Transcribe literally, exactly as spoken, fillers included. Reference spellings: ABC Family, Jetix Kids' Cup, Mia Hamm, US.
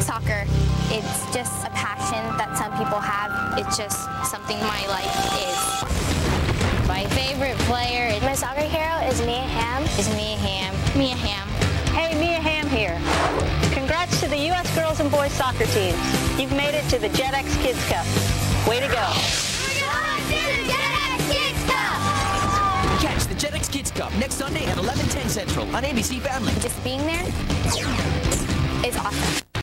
soccer, it's just a passion that some people have. It's just something my life is. My favorite player is my soccer hero is Mia Hamm. Is Mia Hamm. Mia Hamm. Hey, Mia Hamm here. Congrats to the U S girls and boys soccer teams. You've made it to the Jetix Kids' Cup. Way to go. We're going to the Jetix Kids' Cup! Catch the Jetix Kids' Cup next Sunday at eleven ten Central on A B C Family. Just being there is awesome.